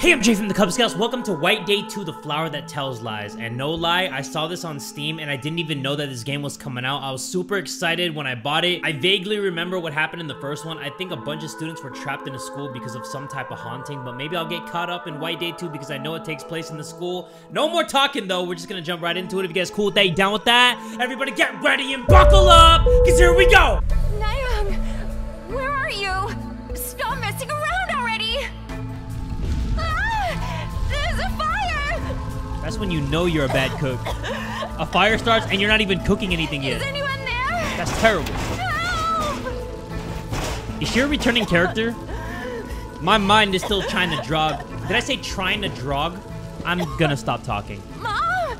Hey, I'm Jay from the Kubz Scouts. Welcome to White Day 2, The Flower That Tells Lies. And no lie, I saw this on Steam and I didn't even know that this game was coming out. I was super excited when I bought it. I vaguely remember what happened in the first one. I think a bunch of students were trapped in a school because of some type of haunting, but maybe I'll get caught up in White Day 2 because I know it takes place in the school. No more talking though, we're just gonna jump right into it. If you guys cool with that, you down with that? Everybody get ready and buckle up, because here we go! Naeung, where are you? Stop messing around already! That's when you know you're a bad cook. A fire starts and you're not even cooking anything yet. Is anyone there? That's terrible. Help! Is she a returning character? My mind is still trying to drog. Did I say trying to drog? I'm gonna stop talking. Mom!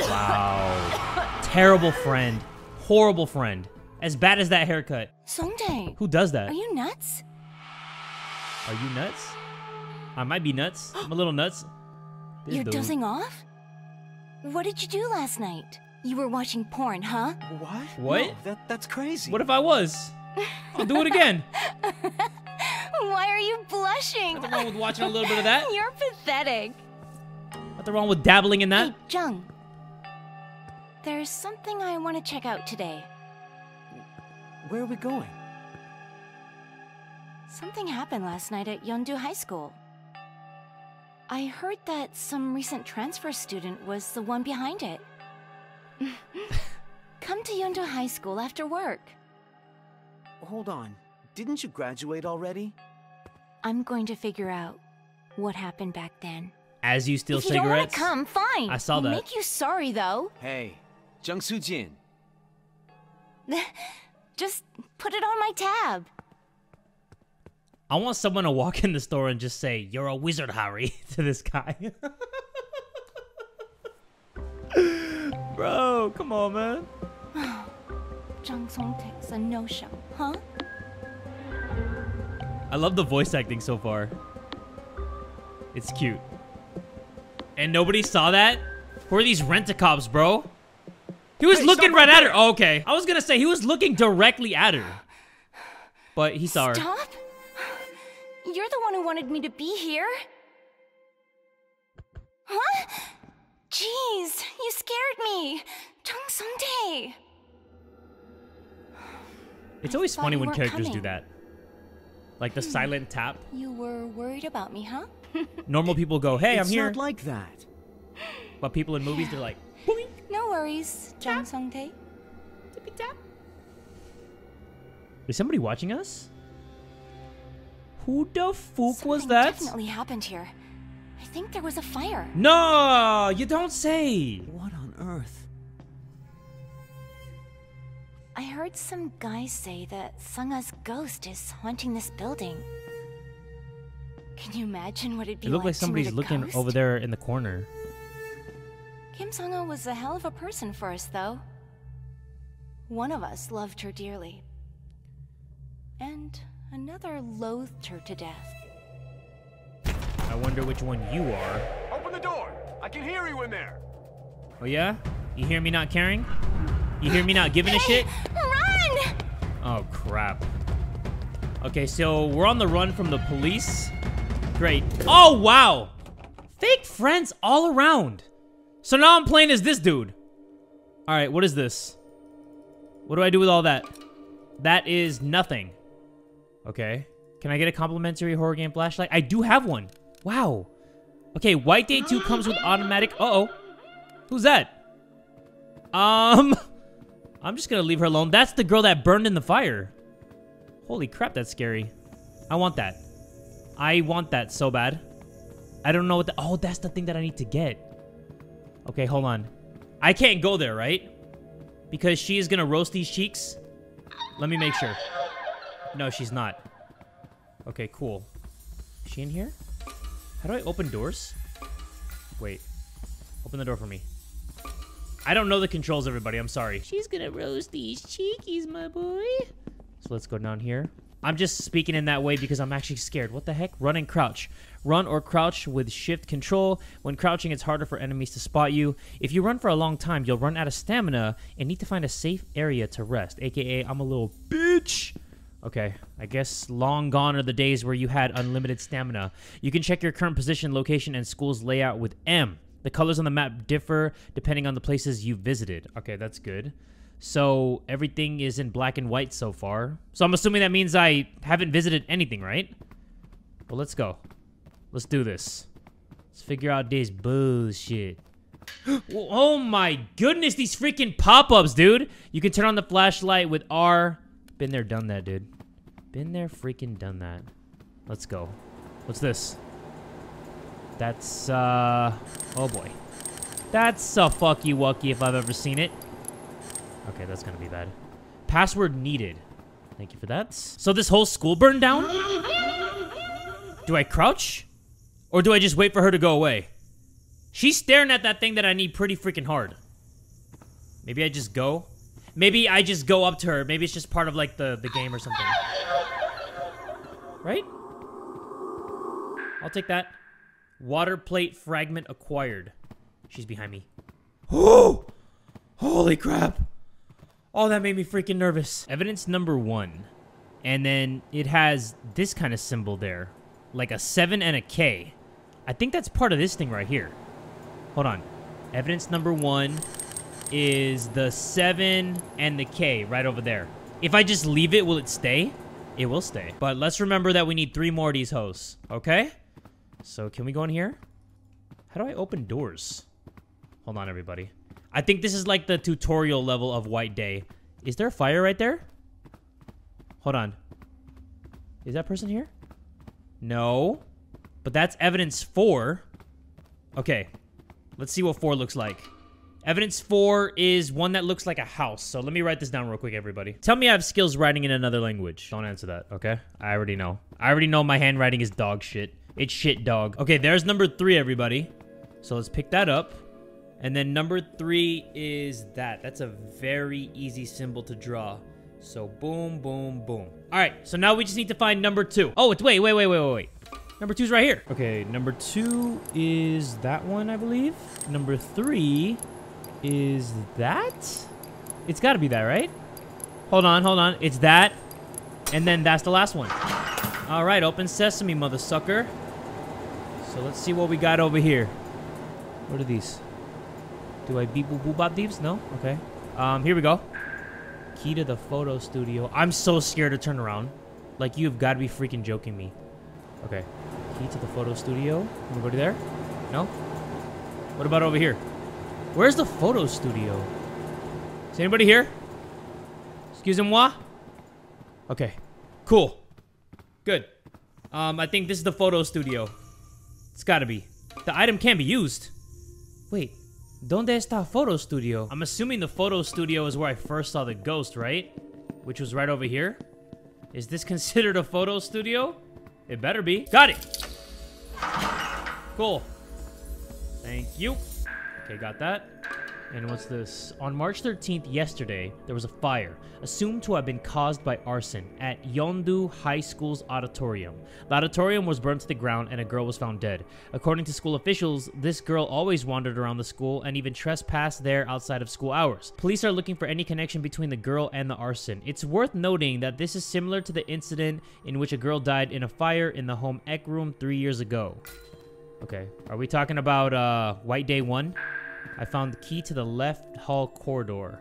Wow. Terrible friend. Horrible friend. As bad as that haircut. Songtae. Who does that? Are you nuts? Are you nuts? I might be nuts. I'm a little nuts. You're dozing off? What did you do last night? You were watching porn, huh? What? What? No, that's crazy. What if I was? I'll do it again. Why are you blushing? Nothing wrong with watching a little bit of that. You're pathetic. Nothing wrong with dabbling in that. Hey, Jung. There's something I want to check out today. Where are we going? Something happened last night at Yeondu High School. I heard that some recent transfer student was the one behind it. Come to Yeondu High School after work. Hold on. Didn't you graduate already? I'm going to figure out what happened back then. As you steal cigarettes? If you don't want to come, fine. I saw that. Make you sorry, though. Hey, Jung Soojin. Just put it on my tab. I want someone to walk in the store and just say, "You're a wizard, Harry," to this guy. Bro, come on, man. Jang Songtae's a no-show, huh? I love the voice acting so far. It's cute. And nobody saw that? Who are these rent-a-cops, bro? He was looking right at her. Oh, okay. I was gonna say, he was looking directly at her. But he saw her. Stop. You're the one who wanted me to be here? Huh? Jeez, you scared me! Jung Sung Tae! It's always funny when characters do that. Like the silent tap. You were worried about me, huh? Normal people go, hey, I'm here. It's not like that. But people in movies, they're like, boing. No worries, Jung Sung Tae. Tippy tap. Is somebody watching us? Who the fuck was that? Something definitely happened here. I think there was a fire. No, you don't say. What on earth? I heard some guy say that Sangha's ghost is haunting this building. Can you imagine what it'd be like? It looked like somebody's looking over there in the corner. Kim Sangha was a hell of a person for us, though. One of us loved her dearly. And another loathed her to death. I wonder which one you are. Open the door! I can hear you in there! Oh yeah? You hear me not caring? You hear me not giving a shit? Run! Oh crap. Okay, so we're on the run from the police. Great. Oh wow! Fake friends all around! So now I'm playing as this dude. Alright, what is this? What do I do with all that? That is nothing. Okay. Can I get a complimentary horror game flashlight? I do have one. Wow. Okay, White Day 2 comes with automatic... Uh-oh. Who's that? I'm just gonna leave her alone. That's the girl that burned in the fire. Holy crap, that's scary. I want that. I want that so bad. I don't know what the... Oh, that's the thing that I need to get. Okay, hold on. I can't go there, right? Because she is gonna roast these cheeks? Let me make sure. No, she's not. Okay, cool. Is she in here? How do I open doors? Wait. Open the door for me. I don't know the controls, everybody. I'm sorry. She's gonna roast these cheekies, my boy. So let's go down here. I'm just speaking in that way because I'm actually scared. What the heck? Run and crouch. Run or crouch with shift control. When crouching, it's harder for enemies to spot you. If you run for a long time, you'll run out of stamina and need to find a safe area to rest. AKA, I'm a little bitch. Okay, I guess long gone are the days where you had unlimited stamina. You can check your current position, location, and school's layout with M. The colors on the map differ depending on the places you visited. Okay, that's good. So everything is in black and white so far. So I'm assuming that means I haven't visited anything, right? Well, let's go. Let's do this. Let's figure out this bullshit. Oh my goodness, these freaking pop-ups, dude. You can turn on the flashlight with R. Been there, done that, dude. Been there, freaking done that. Let's go. What's this? That's, oh boy. That's a fucky-wucky if I've ever seen it. Okay, that's gonna be bad. Password needed. Thank you for that. So this whole school burned down? Do I crouch? Or do I just wait for her to go away? She's staring at that thing that I need pretty freaking hard. Maybe I just go? Maybe I just go up to her. Maybe it's just part of, like, the game or something. Right? I'll take that. Water plate fragment acquired. She's behind me. Oh! Holy crap. Oh, that made me freaking nervous. Evidence number 1. And then it has this kind of symbol there. Like a 7 and a K. I think that's part of this thing right here. Hold on. Evidence number 1... is the 7 and the K right over there. If I just leave it, will it stay? It will stay. But let's remember that we need 3 more of these hoes, okay? So can we go in here? How do I open doors? Hold on, everybody. I think this is like the tutorial level of White Day. Is there a fire right there? Hold on. Is that person here? No. But that's evidence 4. Okay. Let's see what 4 looks like. Evidence 4 is one that looks like a house. So let me write this down real quick, everybody. Tell me I have skills writing in another language. Don't answer that, okay? I already know. I already know my handwriting is dog shit. It's shit dog. Okay, there's number 3, everybody. So let's pick that up. And then number 3 is that. That's a very easy symbol to draw. So boom, boom, boom. All right, so now we just need to find number 2. Oh, wait. Number 2's right here. Okay, number 2 is that one, I believe. Number 3... is that? It's gotta be that, right? Hold on. It's that. And then that's the last one. All right, open sesame, mother sucker. So let's see what we got over here. What are these? Do I beep boop boop bop deeps? No? Okay. Here we go. Key to the photo studio. I'm so scared to turn around. Like, you've got to be freaking joking me. Okay. Key to the photo studio. Anybody there? No? What about over here? Where's the photo studio? Is anybody here? Excusez-moi? Okay. Cool. Good. I think this is the photo studio. It's gotta be. The item can be used. Wait. Donde está photo studio? I'm assuming the photo studio is where I first saw the ghost, right? Which was right over here. Is this considered a photo studio? It better be. Got it! Cool. Thank you. Okay, got that. And what's this? On March 13th, yesterday, there was a fire, assumed to have been caused by arson, at Yeondu High School's auditorium. The auditorium was burned to the ground and a girl was found dead. According to school officials, this girl always wandered around the school and even trespassed there outside of school hours. Police are looking for any connection between the girl and the arson. It's worth noting that this is similar to the incident in which a girl died in a fire in the home ec room 3 years ago. Okay, are we talking about White Day 1? I found the key to the left hall corridor.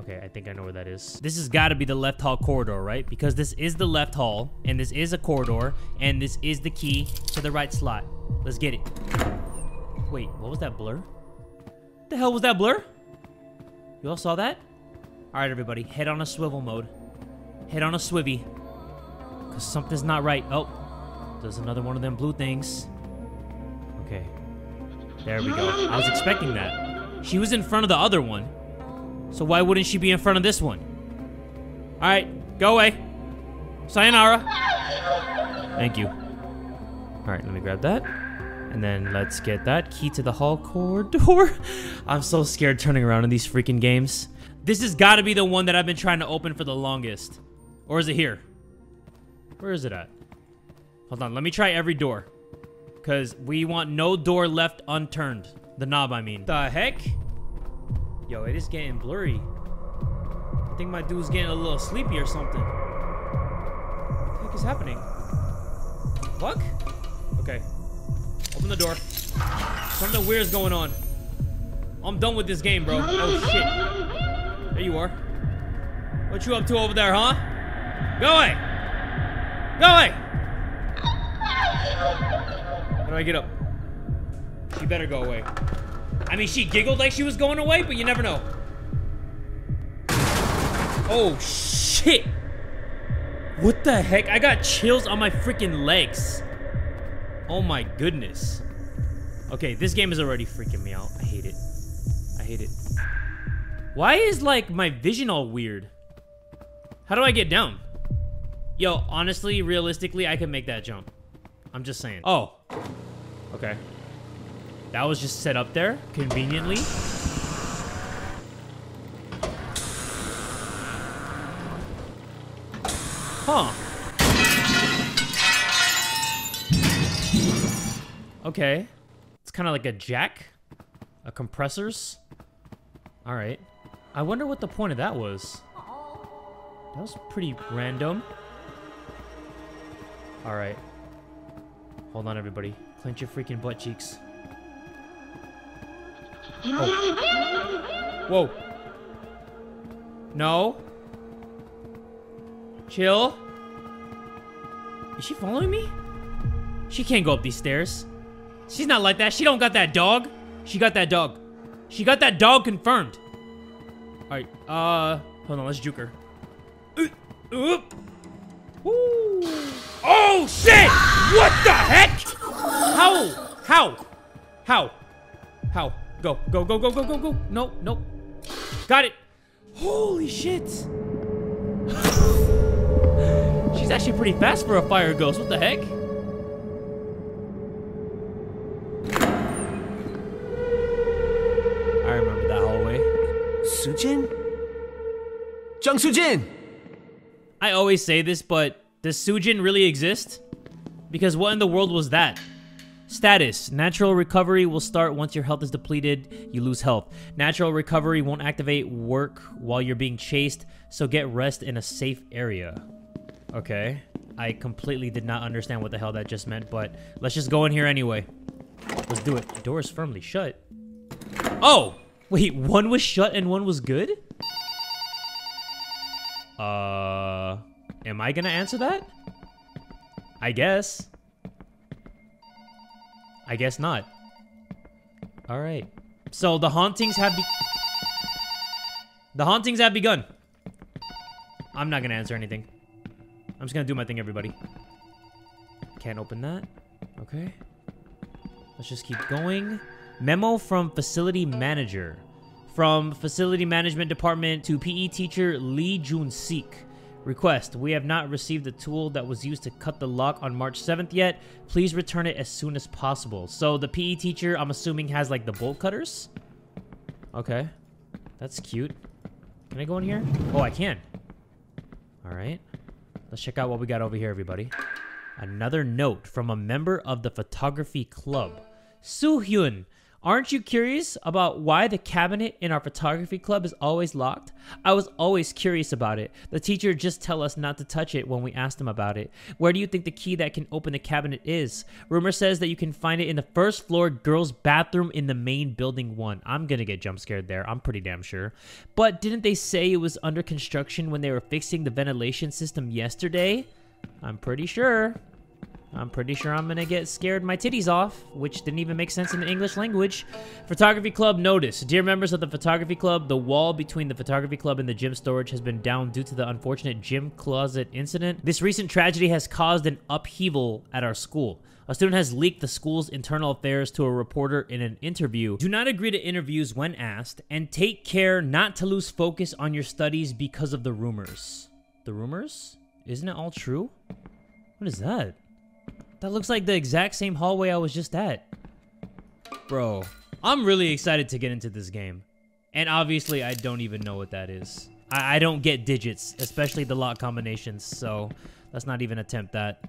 Okay, I think I know where that is. This has got to be the left hall corridor, right? Because this is the left hall, and this is a corridor, and this is the key to the right slot. Let's get it. Wait, what was that blur? What the hell was that blur? You all saw that? All right, everybody, head on a swivel mode. Head on a swivvy. Because something's not right. Oh, there's another one of them blue things. Okay. There we go. I was expecting that. She was in front of the other one. So why wouldn't she be in front of this one? Alright, go away. Sayonara. Thank you. Alright, let me grab that. And then let's get that key to the hall corridor. I'm so scared turning around in these freaking games. This has got to be the one that I've been trying to open for the longest. Or is it here? Where is it at? Hold on, let me try every door. Because we want no door left unturned. The knob, I mean. The heck? Yo, it is getting blurry. I think my dude's getting a little sleepy or something. is happening? Fuck? Okay. Open the door. Something weird's going on. I'm done with this game, bro. Oh, shit. There you are. What you up to over there, huh? Go away! Go away! How do I get up? She better go away. I mean, she giggled like she was going away, but you never know. Oh, shit! What the heck? I got chills on my freaking legs. Oh my goodness. Okay, this game is already freaking me out. I hate it. I hate it. Why is, like, my vision all weird? How do I get down? Yo, honestly, realistically, I can make that jump. I'm just saying. Oh. Okay. That was just set up there, conveniently. Huh. Okay. It's kind of like a jack. A compressors. Alright. I wonder what the point of that was. That was pretty random. Alright. Hold on, everybody. Clench your freaking butt cheeks. Oh. Whoa. No. Chill. Is she following me? She can't go up these stairs. She's not like that. She don't got that dog. She got that dog. She got that dog confirmed. Alright, hold on, let's juke her. Oop. Woo. Oh, shit! What the heck? How? How? How? How? Go, go, go, go, go, go, go. No, no. Got it. Holy shit. She's actually pretty fast for a fire ghost. What the heck? I remember that hallway. Soojin? Jung Soojin! I always say this, but does Soojin really exist? Because what in the world was that? Status. Natural recovery will start once your health is depleted. You lose health. Natural recovery won't activate work while you're being chased, so get rest in a safe area. Okay. I completely did not understand what the hell that just meant, but let's just go in here anyway. Let's do it. The door is firmly shut. Oh! Wait, one was shut and one was good? Am I gonna answer that? I guess. I guess not. Alright. So, the hauntings have begun. I'm not gonna answer anything. I'm just gonna do my thing, everybody. Can't open that. Okay. Let's just keep going. Memo from facility manager. From facility management department to PE teacher Lee Jun-seok. Request, we have not received the tool that was used to cut the lock on March 7th yet. Please return it as soon as possible. So the PE teacher, I'm assuming, has like the bolt cutters. Okay. That's cute. Can I go in here? Oh, I can. Alright. Let's check out what we got over here, everybody. Another note from a member of the photography club. Soo Hyun. Aren't you curious about why the cabinet in our photography club is always locked? I was always curious about it. The teacher just tell us not to touch it when we asked him about it. Where do you think the key that can open the cabinet is? Rumor says that you can find it in the first floor girls' bathroom in the main building one. I'm gonna get jump scared there. I'm pretty damn sure. But didn't they say it was under construction when they were fixing the ventilation system yesterday? I'm pretty sure. I'm pretty sure I'm gonna get scared my titties off, which didn't even make sense in the English language. Photography Club notice. Dear members of the Photography Club, the wall between the Photography Club and the gym storage has been down due to the unfortunate gym closet incident. This recent tragedy has caused an upheaval at our school. A student has leaked the school's internal affairs to a reporter in an interview. Do not agree to interviews when asked, and take care not to lose focus on your studies because of the rumors. The rumors? Isn't it all true? What is that? That looks like the exact same hallway I was just at. Bro, I'm really excited to get into this game. And obviously, I don't even know what that is. I don't get digits, especially the lock combinations, so let's not even attempt that.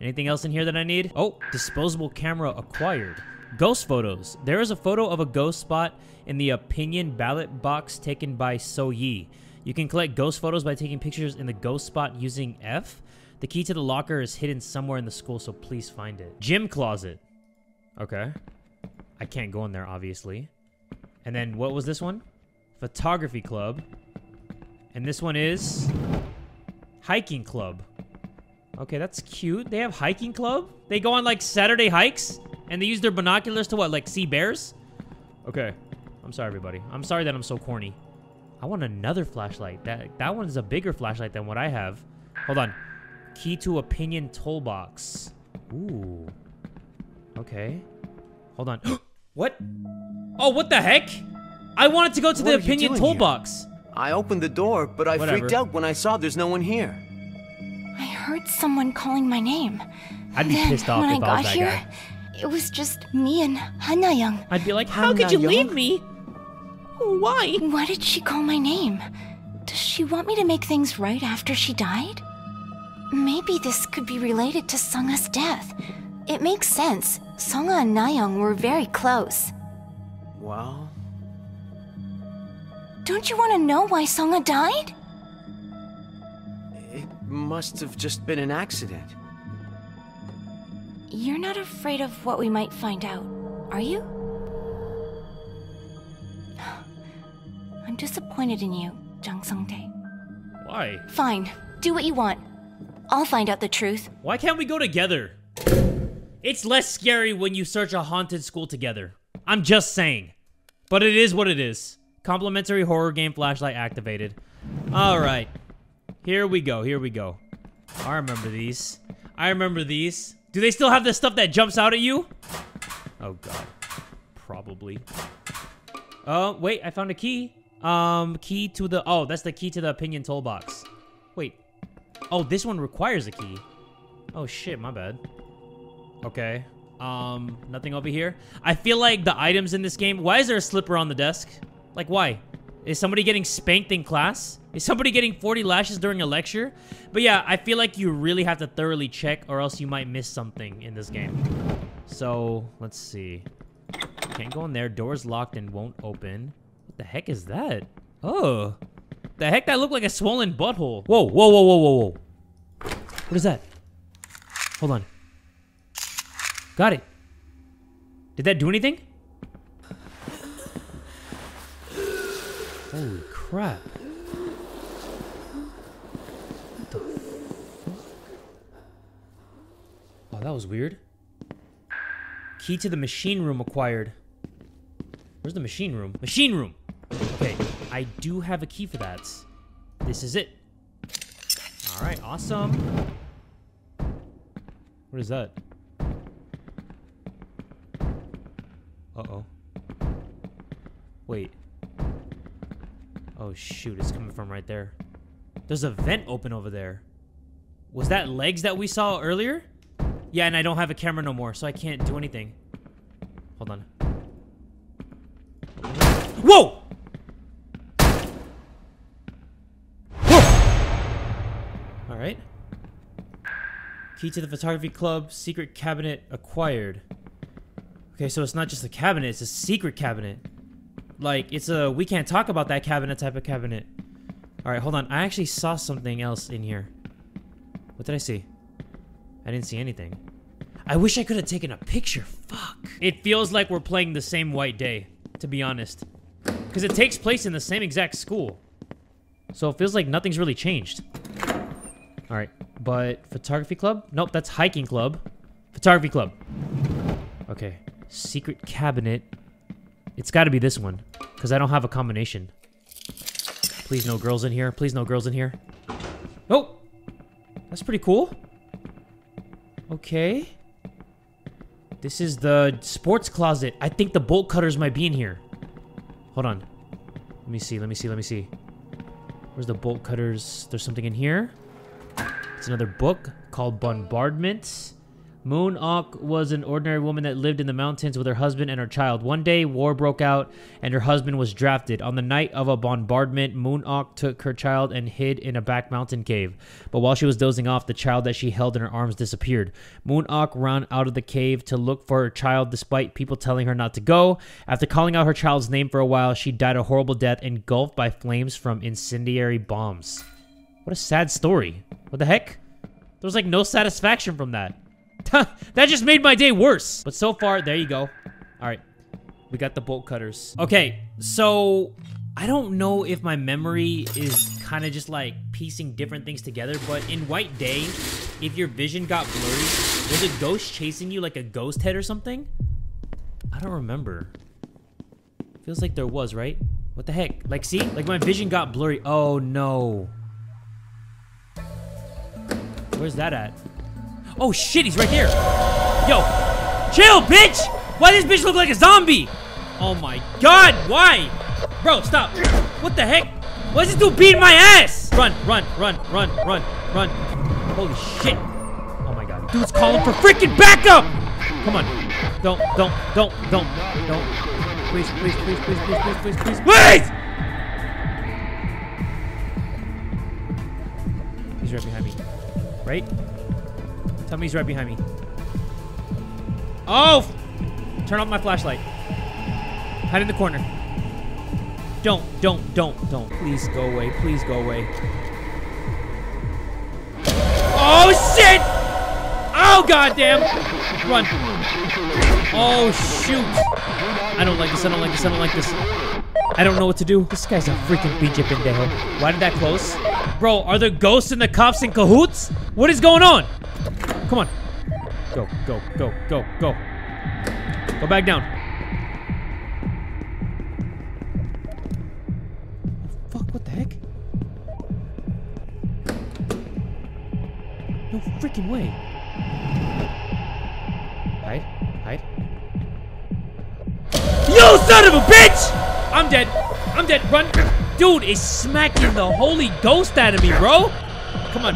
Anything else in here that I need? Oh, disposable camera acquired. Ghost photos. There is a photo of a ghost spot in the opinion ballot box taken by So Yi. You can collect ghost photos by taking pictures in the ghost spot using F. The key to the locker is hidden somewhere in the school, so please find it. Gym closet. Okay. I can't go in there, obviously. And then what was this one? Photography club. And this one is... hiking club. Okay, that's cute. They have hiking club? They go on, like, Saturday hikes? And they use their binoculars to, what, like, see bears? Okay. I'm sorry, everybody. I'm sorry that I'm so corny. I want another flashlight. That one's a bigger flashlight than what I have. Hold on. Key to opinion toolbox. Ooh. Okay. Hold on. What? Oh, what the heck? I wanted to go to the opinion toolbox. I opened the door, but I freaked out when I saw there's no one here. I heard someone calling my name. I'd be pissed off if I was that guy. It was just me and Hana-young. I'd be like, how could you leave me? Why? Why did she call my name? Does she want me to make things right after she died? Maybe this could be related to Sangha's death. It makes sense. Sangha and Na-young were very close. Well... don't you want to know why Sangha died? It must have just been an accident. You're not afraid of what we might find out, are you? I'm disappointed in you, Jang Songtae. Why? Fine. Do what you want. I'll find out the truth. Why can't we go together? It's less scary when you search a haunted school together. I'm just saying. But it is what it is. Complimentary horror game flashlight activated. Alright. Here we go, here we go. I remember these. I remember these. Do they still have the stuff that jumps out at you? Oh god. Probably. Oh, wait, I found a key. Key to the... oh, that's the key to the opinion toolbox. Wait. Oh, this one requires a key. Oh shit, my bad. Okay. Nothing over here. I feel like the items in this game... why is there a slipper on the desk? Like, why? Is somebody getting spanked in class? Is somebody getting 40 lashes during a lecture? But yeah, I feel like you really have to thoroughly check or else you might miss something in this game. So, let's see. Can't go in there. Door's locked and won't open. What the heck is that? Oh. The heck? That looked like a swollen butthole. Whoa, whoa, whoa, whoa, whoa, whoa. What is that? Hold on. Got it. Did that do anything? Holy crap. What the fuck? Oh, that was weird. Key to the machine room acquired. Where's the machine room? Machine room! Okay, I do have a key for that. This is it. Alright, awesome. What is that? Uh-oh. Wait. Oh, shoot. It's coming from right there. There's a vent open over there. Was that legs that we saw earlier? Yeah, and I don't have a camera no more, so I can't do anything. Hold on. Whoa! Whoa! Alright. Key to the photography club. Secret cabinet acquired. Okay, so it's not just a cabinet, it's a secret cabinet. Like, it's a we can't talk about that cabinet type of cabinet. Alright, hold on. I actually saw something else in here. What did I see? I didn't see anything. I wish I could have taken a picture. Fuck. It feels like we're playing the same White Day, to be honest. Because it takes place in the same exact school. So it feels like nothing's really changed. Alright, but photography club? Nope, that's hiking club. Photography club. Okay. Secret cabinet. It's gotta be this one, because I don't have a combination. Please no girls in here. Please no girls in here. Oh! That's pretty cool. Okay. This is the sports closet. I think the bolt cutters might be in here. Hold on. Let me see, let me see, let me see. Where's the bolt cutters? There's something in here. It's another book called Bombardment. Moon Ok was an ordinary woman that lived in the mountains with her husband and her child. One day, war broke out, and her husband was drafted. On the night of a bombardment, Moon Ok took her child and hid in a back mountain cave. But while she was dozing off, the child that she held in her arms disappeared. Moon Ok ran out of the cave to look for her child, despite people telling her not to go. After calling out her child's name for a while, she died a horrible death, engulfed by flames from incendiary bombs. What a sad story. What the heck? There's like no satisfaction from that. That just made my day worse. But so far, there you go. All right. We got the bolt cutters. Okay, so I don't know if my memory is kind of just like piecing different things together, but in White Day, if your vision got blurry, was a ghost chasing you like a ghost head or something? I don't remember. Feels like there was, right? What the heck? Like, see? Like my vision got blurry. Oh, no. Where's that at? Oh, shit, he's right here. Yo, chill, bitch! Why does this bitch look like a zombie? Oh my god, why? Bro, stop. What the heck? Why is this dude beating my ass? Run, run, run, run, run, run. Holy shit. Oh my god. Dude's calling for freaking backup! Come on. Don't. Please, please, please, please, please, please, please, please, please! He's right behind me. Right? Tell me he's right behind me. Oh! Turn off my flashlight. Hide in the corner. Don't. Please go away. Please go away. Oh, shit! Oh, goddamn! Run. Oh, shoot. I don't like this. I don't know what to do. This guy's a freaking pinche pendejo. Why did that close? Bro, are there ghosts and the cops in cahoots? What is going on? Come on. Go. Go back down. Oh, fuck, what the heck? No freaking way. Hide. You son of a bitch! I'm dead. Run. Dude is smacking the holy ghost out of me, bro. Come on.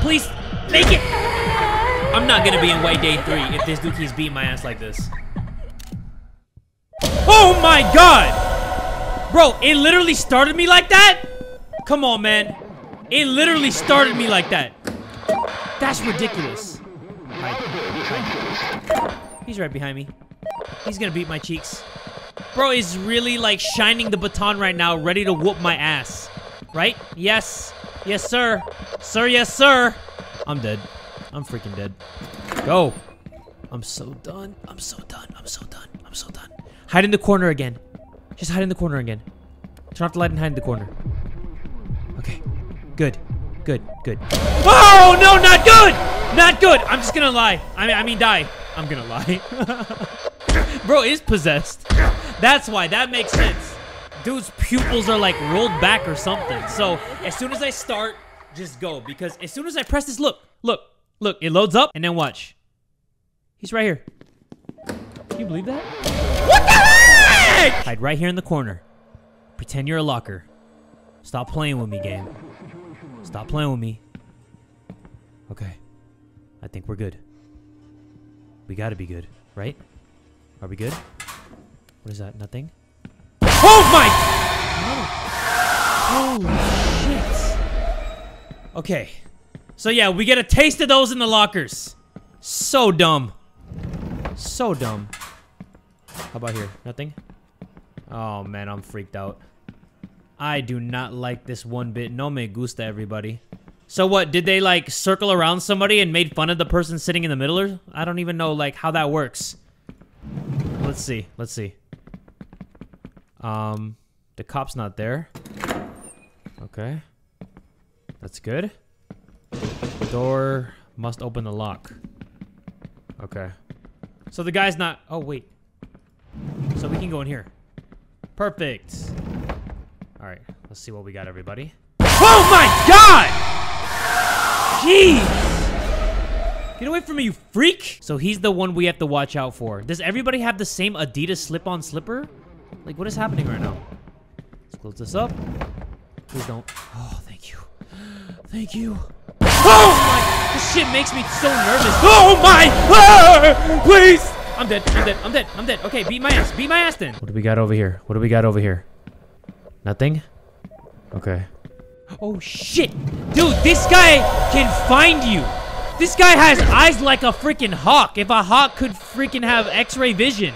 Please, make it. I'm not gonna be in White Day 3 if this dude keeps beating my ass like this. Oh my god! Bro, it literally started me like that? Come on, man. It literally started me like that. That's ridiculous. Hide. He's right behind me. He's gonna beat my cheeks. Bro is really like shining the baton right now, ready to whoop my ass. Right? Yes. Yes, sir. Sir, yes, sir. I'm dead. I'm freaking dead. Go. I'm so done. Hide in the corner again. Just hide in the corner again. Turn off the light and hide in the corner. Okay. Good. Oh, no, not good. I'm just gonna lie. I mean, die. I'm gonna lie. Bro is possessed. That's why. That makes sense. Dude's pupils are like rolled back or something. So as soon as I start, just go. Because as soon as I press this, look. It loads up and then watch. He's right here. Can you believe that? What the heck? Hide right here in the corner. Pretend you're a locker. Stop playing with me, game. Stop playing with me. Okay. I think we're good. We gotta be good, right? Are we good? What is that? Nothing? Oh my! Oh. Holy shit. Okay. So yeah, we get a taste of those in the lockers. So dumb. How about here? Nothing? Oh, man, I'm freaked out. I do not like this one bit. No me gusta, everybody. So what? Did they, like, circle around somebody and made fun of the person sitting in the middle? Or I don't even know, like, how that works. Let's see. The cop's not there. Okay. That's good. Door must open the lock. Okay. So the guy's not... Oh, wait. So we can go in here. Perfect. All right. Let's see what we got, everybody. Oh, my God! Jeez! Get away from me, you freak! So he's the one we have to watch out for. Does everybody have the same Adidas slip-on slipper? Like, what is happening right now? Let's close this up. Please don't. Oh, thank you. Thank you. Oh, my! This shit makes me so nervous. Oh, my! Ah, please! I'm dead. Okay, beat my ass then. What do we got over here? Nothing? Okay. Oh, shit! Dude, this guy can find you! This guy has eyes like a freaking hawk! If a hawk could freaking have x-ray vision!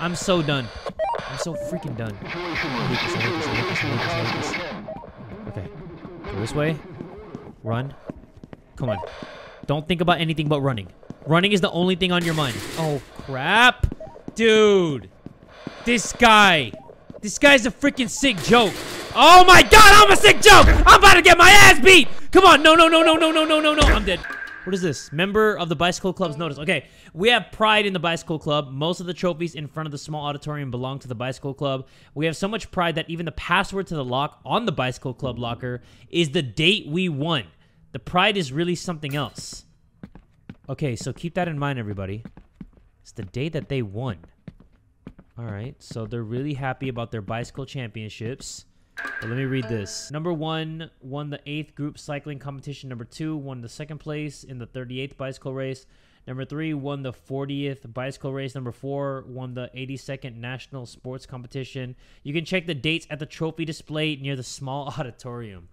I'm so done. I'm so freaking done. I hate this. Okay. Go this way. Run. Come on. Don't think about anything but running. Running is the only thing on your mind. Oh, crap. Dude. This guy. This guy's a freaking sick joke. Oh, my God. I'm a sick joke. I'm about to get my ass beat. Come on. No, no, no, no, no, no, no, no, no. I'm dead. What is this? Member of the Bicycle Club's notice. Okay, we have pride in the Bicycle Club. Most of the trophies in front of the small auditorium belong to the Bicycle Club. We have so much pride that even the password to the lock on the Bicycle Club locker is the date we won. The pride is really something else. Okay, so keep that in mind, everybody. It's the day that they won. All right, so they're really happy about their bicycle championships. But let me read this. Number 1 won the 8th group cycling competition. Number 2 won the 2nd place in the 38th bicycle race. Number 3 won the 40th bicycle race. Number 4 won the 82nd national sports competition. You can check the dates at the trophy display near the small auditorium.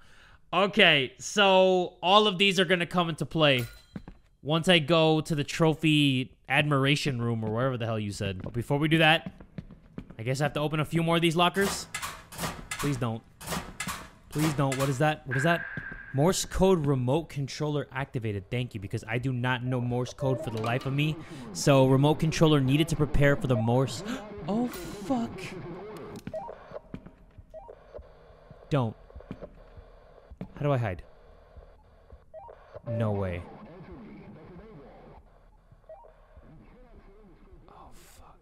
Okay, so all of these are going to come into play once I go to the trophy admiration room or wherever the hell you said. But before we do that, I guess I have to open a few more of these lockers. Please don't. Please don't. What is that? What is that? Morse code remote controller activated. Thank you, because I do not know Morse code for the life of me. So, remote controller needed to prepare for the Morse. Oh, fuck. Don't. How do I hide? No way. Oh, fuck.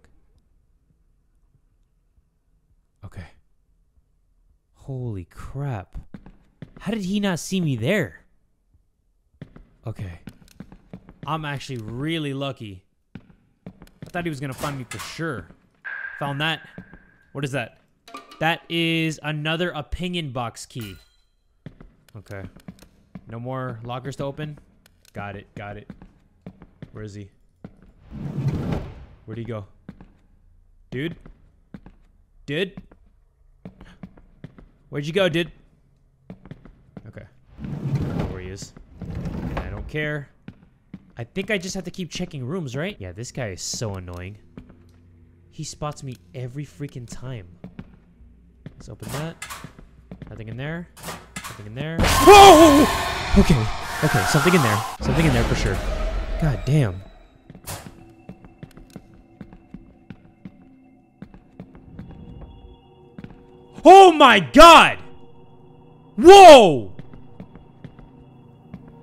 Okay. Holy crap. How did he not see me there? Okay. I'm actually really lucky. I thought he was going to find me for sure. Found that. What is that? That is another opinion box key. Okay. No more lockers to open? Got it. Got it. Where is he? Where'd he go? Dude? Dude? Where'd you go, dude? Okay. I know where he is. I don't care. I think I just have to keep checking rooms, right? Yeah, this guy is so annoying. He spots me every freaking time. Let's open that. Nothing in there. Nothing in there. Whoa! Okay. Okay, something in there. Something in there for sure. God damn. Oh my God! Whoa!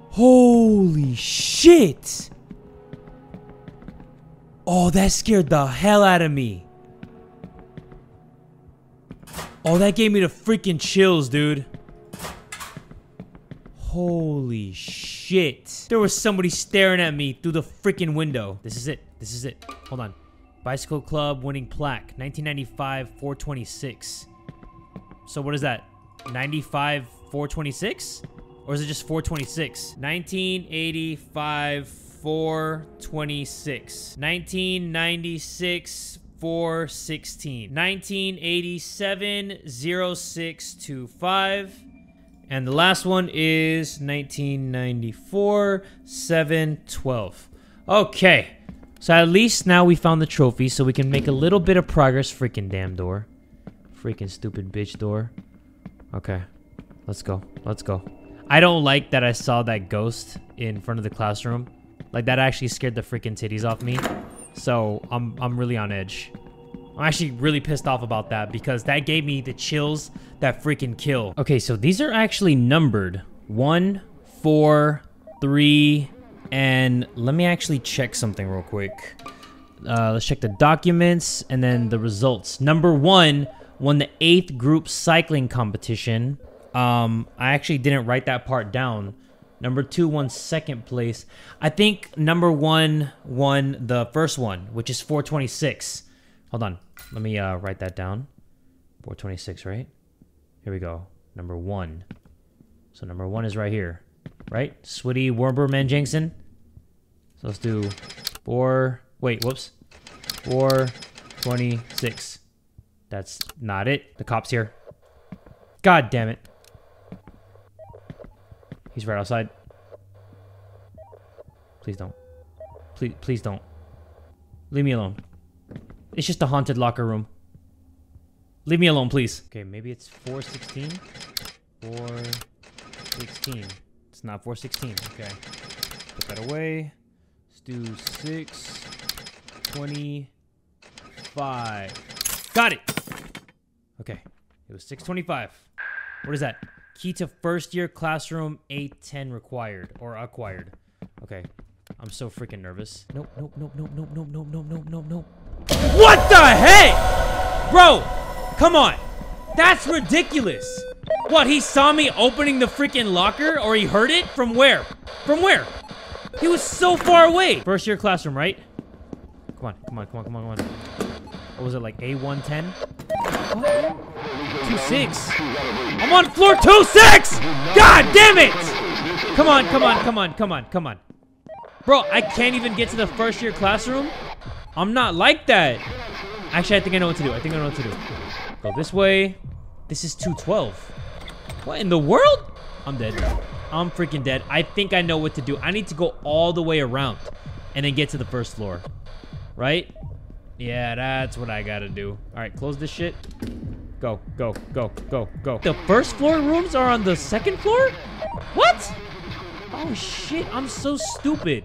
Holy shit! Oh, that scared the hell out of me. Oh, that gave me the freaking chills, dude. Holy shit. There was somebody staring at me through the freaking window. This is it. This is it. Hold on. Bicycle Club winning plaque. 1995, 426. So what is that? 95, 426? Or is it just 426? 1985, 426. 1996, 416. 1987, 0625. And the last one is 1994, 712. Okay. So at least now we found the trophy, so we can make a little bit of progress. Freaking damn door. Freaking stupid bitch door. Okay. Let's go. Let's go. I don't like that I saw that ghost in front of the classroom. Like, that actually scared the freaking titties off me. So, I'm really on edge. I'm actually really pissed off about that because that gave me the chills that freaking kill. Okay, so these are actually numbered. 1, 4, 3, and let me actually check something real quick. Let's check the documents and then the results. Number 1 won the 8th group cycling competition. I actually didn't write that part down. Number 2 won 2nd place. I think number 1 won the first one, which is 426. Hold on. Let me write that down. 426, right? Here we go. Number 1. So number 1 is right here. Right? Switty Werberman Jensen. So let's do 4... Wait, whoops. 426. That's not it. The cop's here. God damn it. He's right outside. Please don't. Please, please don't. Leave me alone. It's just a haunted locker room. Leave me alone, please. Okay, maybe it's 416. 416. It's not 416. Okay. Put that away. Let's do 625. Got it! Okay. It was 625. What is that? Key to first year classroom A10 required or acquired. Okay. I'm so freaking nervous. Nope, nope, nope, nope, nope, nope, nope, nope, nope, nope, nope. What the heck? Bro, come on. That's ridiculous. What, he saw me opening the freaking locker or he heard it? From where? From where? He was so far away. First year classroom, right? Come on, come on, come on, come on, come on. What was it, like A110? What? 26. I'm on floor 26! God damn it! Come on, come on, come on, come on, come on. Bro, I can't even get to the first year classroom? I'm not like that. Actually, I think I know what to do. I think I know what to do. Go this way. This is 212. What in the world? I'm dead. I'm freaking dead. I think I know what to do. I need to go all the way around and then get to the first floor. Right? Yeah, that's what I gotta do. All right, close this shit. Go, go, go, go, go. The first floor rooms are on the second floor? What? Oh, shit. I'm so stupid.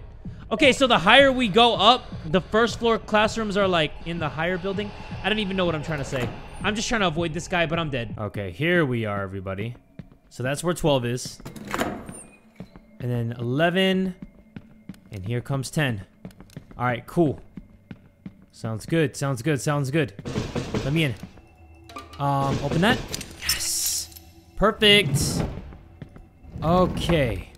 Okay, so the higher we go up, the first floor classrooms are like in the higher building. I don't even know what I'm trying to say. I'm just trying to avoid this guy, but I'm dead. Okay, here we are, everybody. So that's where 12 is. And then 11. And here comes 10. All right, cool. Sounds good, sounds good, sounds good. Let me in. Open that. Yes. Perfect. Okay.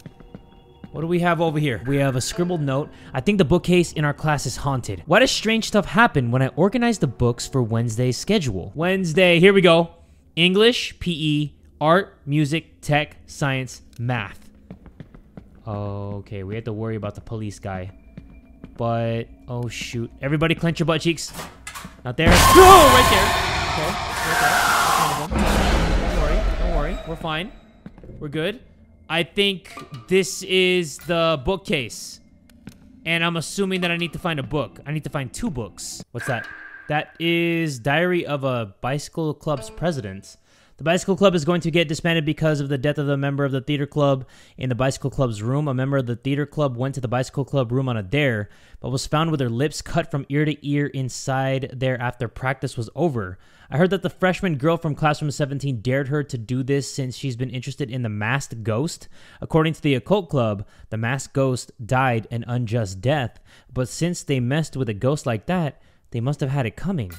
What do we have over here? We have a scribbled note. I think the bookcase in our class is haunted. Why does strange stuff happen when I organize the books for Wednesday's schedule? Wednesday, here we go. English, PE, art, music, tech, science, math. Okay, we have to worry about the police guy. But, oh shoot. Everybody clench your butt cheeks. Not there. Oh, right there. Okay, right there. Don't worry. We're fine. We're good. I think this is the bookcase. And I'm assuming that I need to find a book. I need to find two books. What's that? That is Diary of a Bicycle Club's President. The Bicycle Club is going to get disbanded because of the death of a member of the theater club in the Bicycle Club's room. A member of the theater club went to the Bicycle Club room on a dare, but was found with her lips cut from ear to ear inside there after practice was over. I heard that the freshman girl from classroom 17 dared her to do this since she's been interested in the masked ghost. According to the occult club, the masked ghost died an unjust death, but since they messed with a ghost like that, they must have had it coming.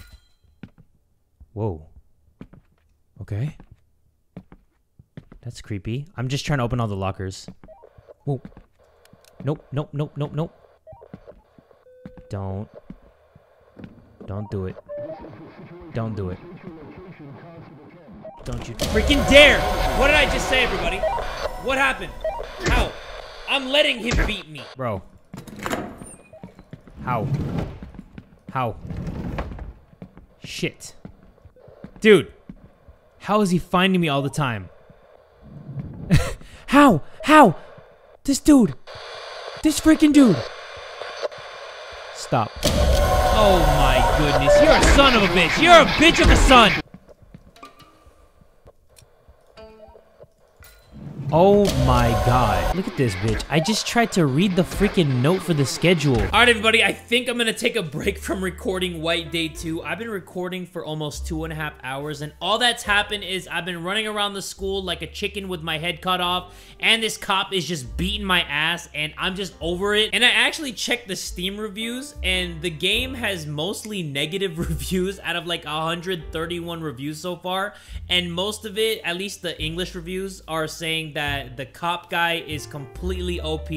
Whoa. Okay. That's creepy. I'm just trying to open all the lockers. Whoa. Nope, nope, nope, nope, nope. Don't do it. Don't do it. Don't you freaking dare! What did I just say, everybody? What happened? How? I'm letting him beat me. Bro. How? How? Shit. Dude. How is he finding me all the time? How? How? This dude. This freaking dude. Stop. Oh my goodness. You're a son of a bitch. You're a bitch of a son. Oh my god. Look at this bitch. I just tried to read the freaking note for the schedule. All right, everybody. I think I'm going to take a break from recording White Day 2. I've been recording for almost 2.5 hours, and all that's happened is I've been running around the school like a chicken with my head cut off, and this cop is just beating my ass, and I'm just over it. And I actually checked the Steam reviews, and the game has mostly negative reviews out of like 131 reviews so far, and most of it, at least the English reviews, are saying that the cop guy is completely OP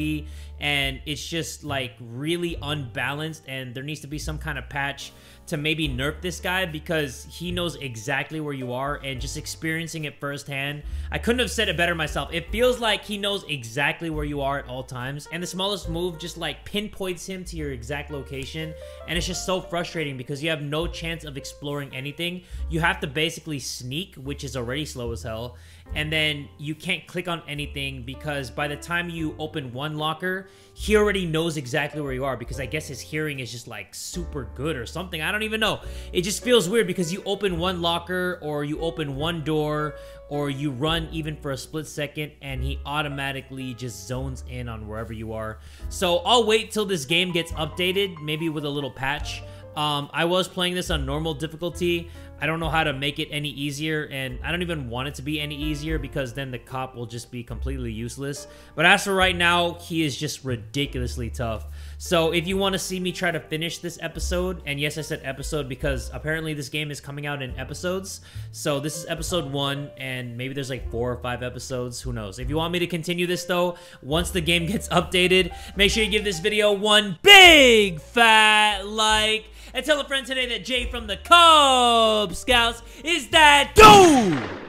and it's just like really unbalanced, and there needs to be some kind of patch to maybe nerf this guy because he knows exactly where you are, and just experiencing it firsthand, I couldn't have said it better myself. It feels like he knows exactly where you are at all times, and the smallest move just like pinpoints him to your exact location, and it's just so frustrating because you have no chance of exploring anything. You have to basically sneak, which is already slow as hell, and then you can't click on anything because by the time you open one locker, he already knows exactly where you are, because I guess his hearing is just like super good or something. I don't even know. It just feels weird because you open one locker or you open one door or you run even for a split second and he automatically just zones in on wherever you are. So I'll wait till this game gets updated, maybe with a little patch. I was playing this on normal difficulty. I don't know how to make it any easier, and I don't even want it to be any easier because then the cop will just be completely useless. But as for right now, he is just ridiculously tough. So if you want to see me try to finish this episode, and yes, I said episode because apparently this game is coming out in episodes. So this is episode 1, and maybe there's like 4 or 5 episodes. Who knows? If you want me to continue this though, once the game gets updated, make sure you give this video one big fat like. And tell a friend today that Jay from the Kubz Scouts is that dude!